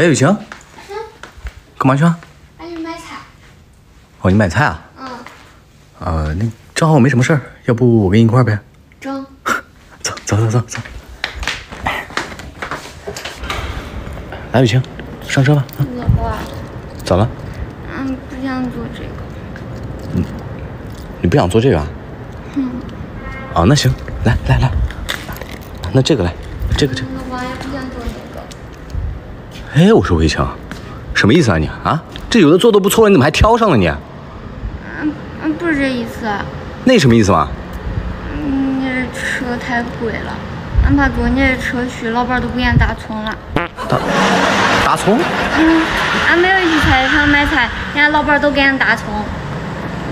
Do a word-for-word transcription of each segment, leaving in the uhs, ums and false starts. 还有行？嗯、干嘛去啊？俺去买菜。哦，你买菜啊？嗯。呃，那正好我没什么事儿，要不我跟你一块儿呗？中走走走走走。来，雨晴，上车吧。嗯、走了。走了。嗯，不想做这个。嗯，你不想做这个啊？嗯。哦，那行，来来来，那这个来，这个这个。 哎，我说魏强，什么意思啊你啊？这有的做都不错了，你怎么还挑上了你？嗯嗯，不是这意思、啊。那什么意思嘛？嗯，那车太贵了，俺把昨天的车许老板都不愿打葱了。打打葱？嗯，俺没有去菜市场买菜，人家老板都给俺打葱。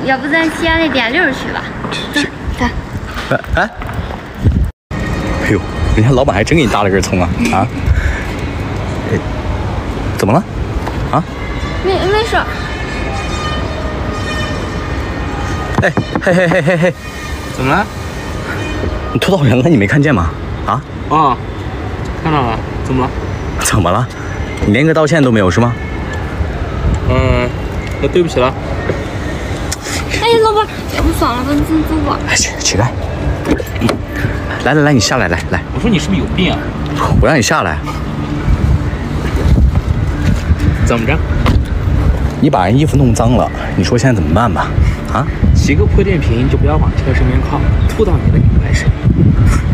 要不咱西安的电溜去吧？这这，哎哎，哎呦，人家老板还真给你搭了根葱啊啊！怎么了？啊？没没事。哎嘿嘿嘿嘿嘿，怎么了？你拖到人了，你没看见吗？啊？哦，看到了。怎么了？怎么了？你连个道歉都没有是吗？嗯，那对不起了。哎，老板，要不算了吧，你先走吧。哎，乞乞丐。来来来，你下来来来。我说你是不是有病啊？我让你下来。 怎么着？你把人衣服弄脏了，你说现在怎么办吧？啊？骑个破电瓶就不要往车身边靠，吐到你的品牌上。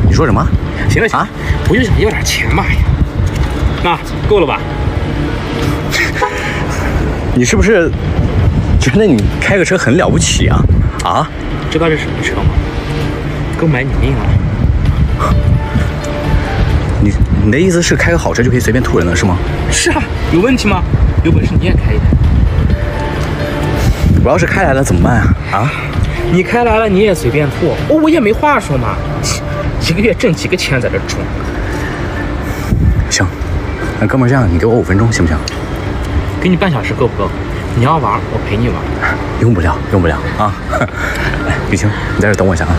你说什么？行了行了，我就想要点钱嘛呀。那够了吧？你是不是觉得你开个车很了不起啊？啊？知道这是什么车吗？够买你命了！你你的意思是开个好车就可以随便吐人了是吗？是啊，有问题吗？ 有本事你也开一台。我要是开来了怎么办啊？啊？你开来了你也随便吐，我、哦、我也没话说嘛。一个月挣几个钱在这住？行，那哥们儿这样，你给我五分钟行不行？给你半小时够不够？你要玩我陪你玩。用不了，用不了啊！来，雨晴，你在这等我一下啊。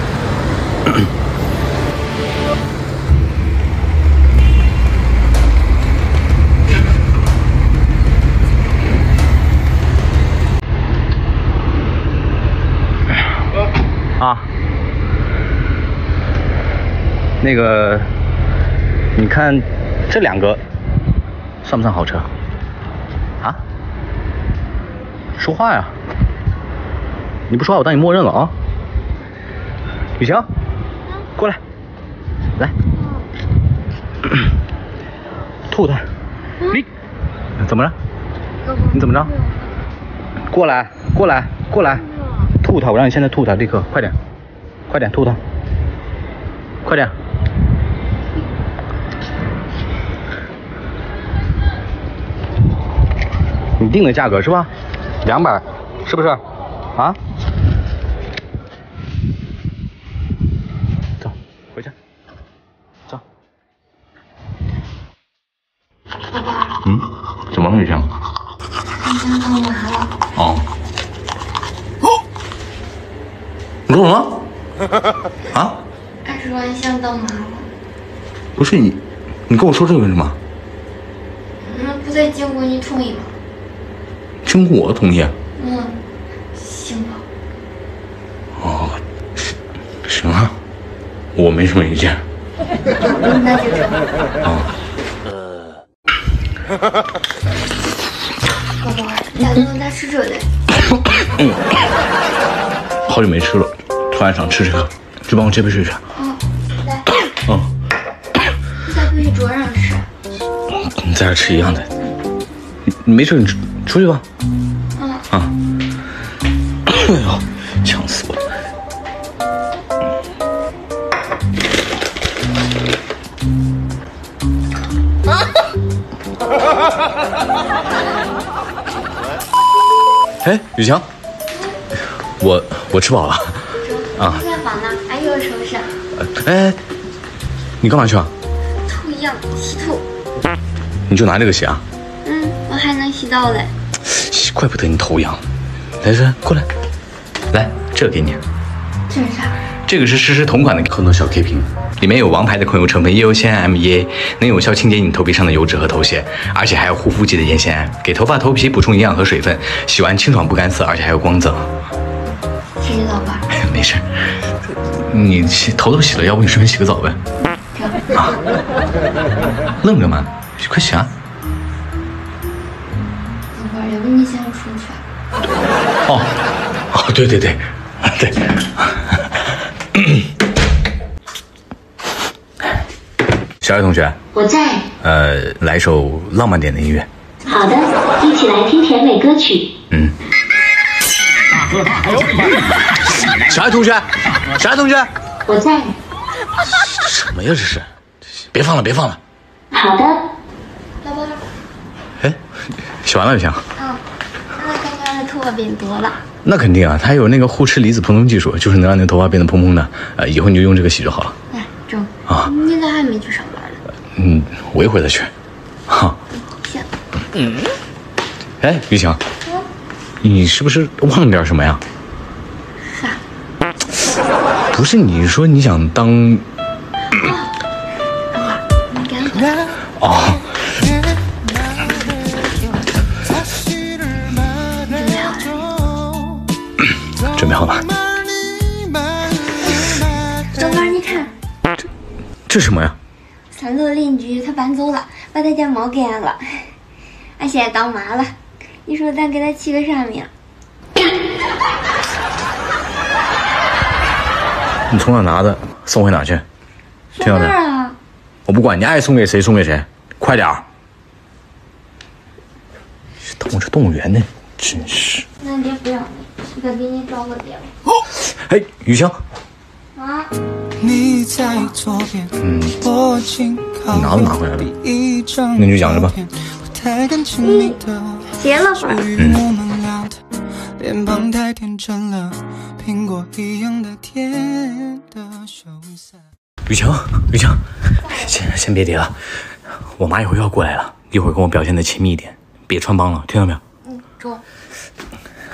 啊，那个，你看这两个算不算好车？啊？说话呀！你不说话，我当你默认了啊！雨晴，过来，来，吐他！你怎么着？你怎么着？过来，过来，过来！ 吐他！我让你现在吐他，立刻，快点，快点吐他，快点！你定的价格是吧？两百，是不是？啊？走，回去。走。嗯？怎么了，雨晴？你想干嘛了？哦。 你说什么？啊！俺说你想当妈了。不是你，你跟我说这个干什么？那不得经过你同意吗？经过我同意？嗯，行吧。哦，行啊，我没什么意见。那就成。啊。呃。宝宝，你咋就能再吃这的？嗯。好久没吃了。 突然想吃这个，就帮我接杯水去。嗯，来。嗯，你咋不去桌上吃？你在这吃一样的。你没事，你出去吧。嗯。啊。哎呦，呛死我了！啊！哎，雨强，我我吃饱了。 啊！在玩呢，俺又受伤。哎，你干嘛去啊？吐一样，洗吐。你就拿这个洗啊？嗯，我还能洗到嘞。怪不得你头痒。来来，过来，来，这个给你。这是啥？这个是诗诗同款的可乐小 K 瓶。里面有王牌的控油成分叶油酰胺 M E A， 能有效清洁你头皮上的油脂和头屑，而且还有护肤级的烟酰胺，给头发头皮补充营养和水分，洗完清爽不干涩，而且还有光泽。谢谢老板。没事，你洗头都洗了，要不你顺便洗个澡呗？啊，愣着嘛，快洗啊！老板，要不你先出去。哦，哦，对对对，对。小雨同学，我在。呃，来首浪漫点的音乐。好的，一起来听甜美歌曲。嗯。哎呦我的妈！小雨同学，小雨同学，我在。什么呀这是？别放了，别放了。好的。老板。哎，洗完了就行。嗯，那刚刚的头发变多了。那肯定啊，它有那个护湿离子蓬松技术，就是能让你的头发变得蓬蓬的。呃，以后你就用这个洗就好了。来，中。啊。你咋还没去上班呢？嗯，我一会儿再去。哈。行。嗯。哎，雨晴。嗯。你是不是忘了点什么呀？啥？不是，你说你想当。哦，准备好了。等会儿你看，这这什么呀？三楼邻居他搬走了，把他家猫给俺了，俺现在当妈了。你说咱给他起个啥名？你从哪拿的？送回哪去？听到没？我不管你爱送给谁送给谁，快点儿！当我是动物园呢，真是。那爹不要你，我给你找个爹吧。哎，雨晴。啊。嗯。你拿都拿回来了，那你就养着吧。嗯。别了吧。嗯。雨晴，雨晴，先先别提了，我妈一会儿要过来了，一会儿跟我表现的亲密一点，别穿帮了，听到没有？嗯，中。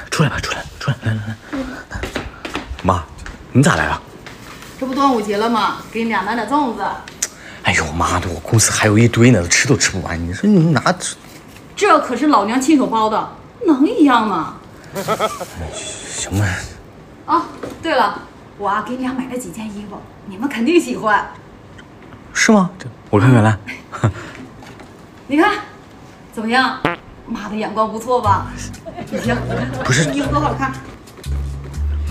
出来吧，出来，出来，来来来。嗯、妈，你咋来了？这不端午节了吗？给你俩买点粽子。哎呦妈的，我公司还有一堆呢，吃都吃不完。你说你拿这可是老娘亲手包的，能一样吗？行吧。啊，对了。我啊，给你俩买了几件衣服，你们肯定喜欢，是吗？我看看来，你看怎么样？妈的眼光不错吧？你行，不是衣服多好看，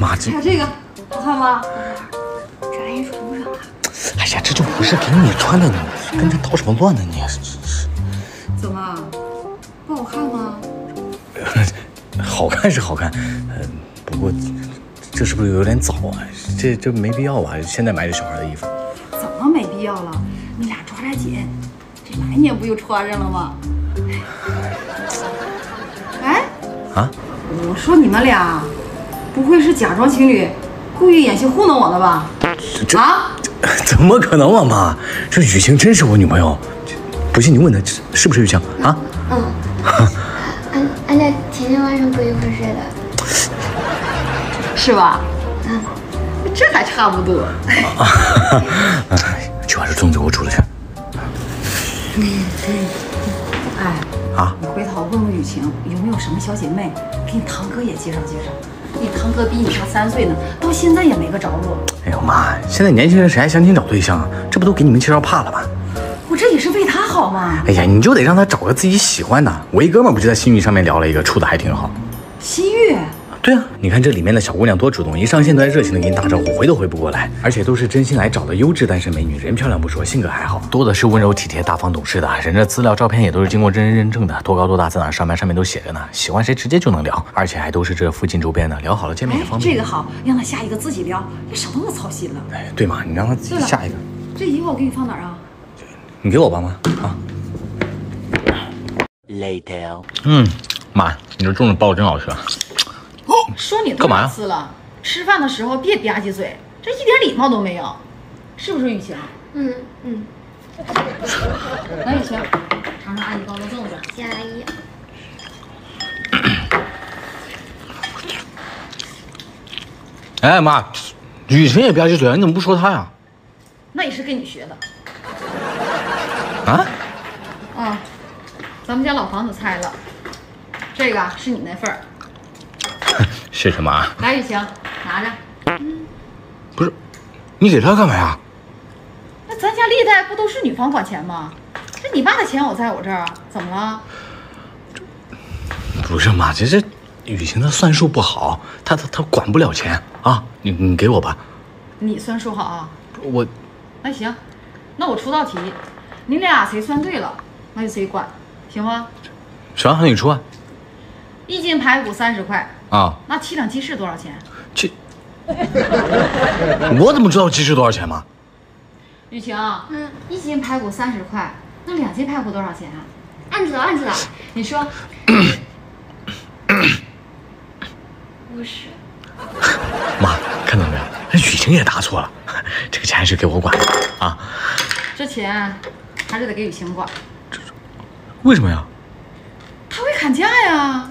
妈这还有这个好看吗？这阿姨穿不上了。哎呀，这就不是给你穿的呢，跟他捣什么乱呢你？怎么不好看吗？好看是好看，呃，不过。这是不是有点早啊？这这没必要吧？现在买给小孩的衣服，怎么没必要了？你俩抓抓紧，这来年不就穿上了吗？哎，啊！我说你们俩，不会是假装情侣，故意演戏糊弄我的吧？这啊？怎么可能啊妈！这雨晴真是我女朋友，不信你问她，是不是雨晴啊？嗯。俺俺俩前天晚上不一块睡的。是吧？嗯，这还差不多。去把这粽子给我煮了去。嗯嗯。哎。啊！你回头问问雨晴有没有什么小姐妹，给你堂哥也介绍介绍。你堂哥比你大三岁呢，到现在也没个着落。哎呦妈！现在年轻人谁还相亲找对象啊？这不都给你们介绍怕了吗？我这也是为他好嘛。哎呀，你就得让他找个自己喜欢的。我一哥们不就在新域上面聊了一个，处的还挺好。新域。对啊，你看这里面的小姑娘多主动，一上线都在热情的给你打招呼，回都回不过来，而且都是真心来找的优质单身美女，人漂亮不说，性格还好，多的是温柔体贴、大方懂事的，人家资料照片也都是经过真人认证的，多高多大，在哪上班上面都写着呢，喜欢谁直接就能聊，而且还都是这附近周边的，聊好了见面也方便。哎、这个好，让他下一个自己聊，也少那么操心了。哎，对嘛，你让他自己下一个。这衣服我给你放哪儿啊？你给我吧，妈啊。Later。嗯，妈，你这粽子包的真好吃。说你多少次了？吃饭的时候别吧唧嘴，这一点礼貌都没有，是不是雨晴？嗯嗯。来，雨晴，尝尝阿姨包的粽子。谢谢阿姨。哎妈，雨晴也吧唧嘴，你怎么不说她呀？那也是跟你学的。啊？啊，咱们家老房子拆了，这个是你那份儿。是什么啊？来，雨晴，拿着。嗯，不是，你给他干嘛呀？那咱家历代不都是女方管钱吗？这你爸的钱我在我这儿，怎么了？不是妈，这这雨晴她算术不好，她她她管不了钱啊。你你给我吧。你算数好啊？我。那行，那我出道题，你俩谁算对了，那就谁管，行吗？行，那你出啊。一斤排骨三十块啊，那七两鸡翅多少钱？这我怎么知道鸡翅多少钱吗？雨晴，嗯，一斤排骨三十块，那两斤排骨多少钱啊？按知道，按知道，你说，五十。妈，看到没有？那雨晴也答错了，这个钱还是给我管啊。这钱还是得给雨晴管。这为什么呀？他会砍价呀。